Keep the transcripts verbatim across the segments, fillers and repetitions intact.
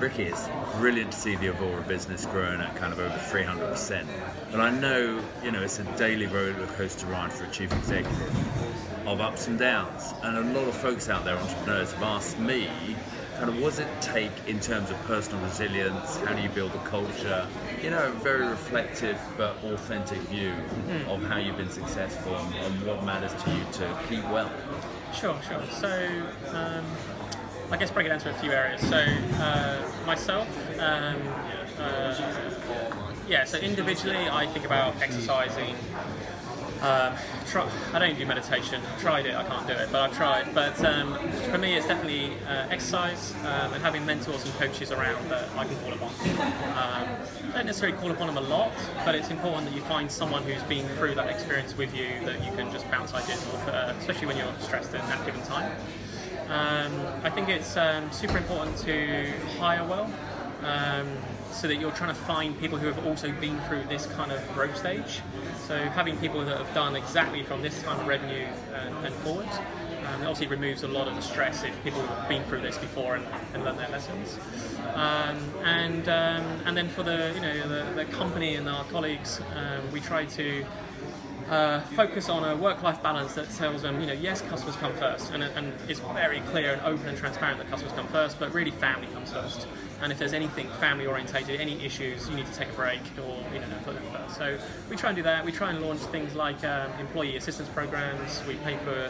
Ricky, it's brilliant to see the Avora business growing at kind of over three hundred percent. But I know, you know, it's a daily roller coaster ride for a chief executive of ups and downs. And a lot of folks out there, entrepreneurs, have asked me, kind of, what does it take in terms of personal resilience? How do you build a culture? You know, a very reflective but authentic view mm. of how you've been successful and, and what matters to you to keep well. Sure, sure. So, um, I guess break it down to a few areas. So, uh, myself, um, uh, yeah, so individually I think about exercising. Um, try, I don't do meditation. I've tried it, I can't do it, but I've tried. But um, for me, it's definitely uh, exercise um, and having mentors and coaches around that I can call upon. Um, don't necessarily call upon them a lot, but it's important that you find someone who's been through that experience with you that you can just bounce ideas off, uh, especially when you're stressed at that given time. Um, I think it's um, super important to hire well. Um, so that you're trying to find people who have also been through this kind of growth stage. So having people that have done exactly from this kind of revenue and, and forward, um, it obviously removes a lot of the stress if people have been through this before and, and learned their lessons. Um, and um, and then for the you know the, the company and our colleagues, um, we try to Uh, focus on a work-life balance that tells them, you know, yes, customers come first, and, and it's very clear and open and transparent that customers come first, but really family comes first. And if there's anything family-orientated, any issues, you need to take a break or, you know, put them first. So we try and do that. We try and launch things like um, employee assistance programs. We pay for,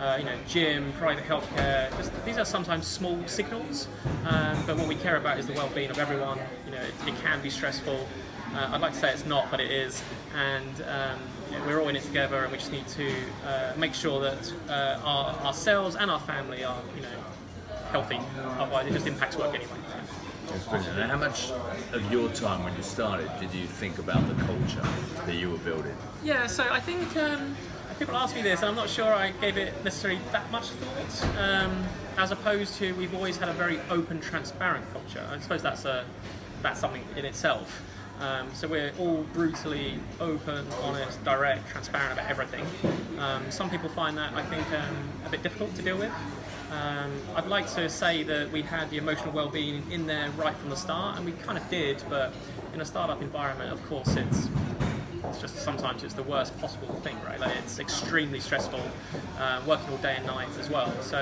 uh, you know, gym, private healthcare. Just, these are sometimes small signals, um, but what we care about is the well-being of everyone. You know, it, it can be stressful. Uh, I'd like to say it's not, but it is, and um, yeah, we're all in it together, and we just need to uh, make sure that uh, our, ourselves and our family are, you know, healthy. Otherwise, it just impacts work anyway. That's brilliant. And how much of your time when you started did you think about the culture that you were building? Yeah, so I think um, people ask me this, and I'm not sure I gave it necessarily that much thought, um, as opposed to we've always had a very open, transparent culture. I suppose that's a that's something in itself. Um, so we're all brutally open, honest, direct, transparent about everything. Um, some people find that, I think, um, a bit difficult to deal with. Um, I'd like to say that we had the emotional well-being in there right from the start, and we kind of did, but in a startup environment, of course, it's, it's just sometimes it's the worst possible thing, right? Like, it's extremely stressful, uh, working all day and night as well. So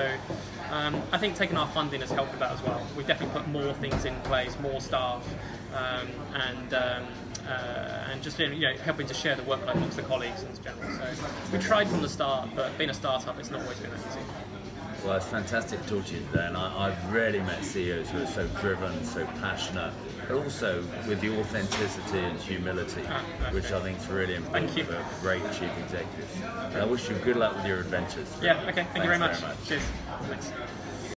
um, I think taking our funding has helped with that as well. We've definitely put more things in place, more staff. Um, and um, uh, and just you know helping to share the workload amongst the colleagues in general. So we tried from the start, but being a startup, it's not always been that easy. Well, it's fantastic to talk to you today, and I, I've rarely met C E Os who are so driven, so passionate, but also with the authenticity and humility, ah, okay. which I think is really important for a great chief executive. And I wish you good luck with your adventures. Yeah, okay, thank Thanks you very much. very much. Cheers. Thanks.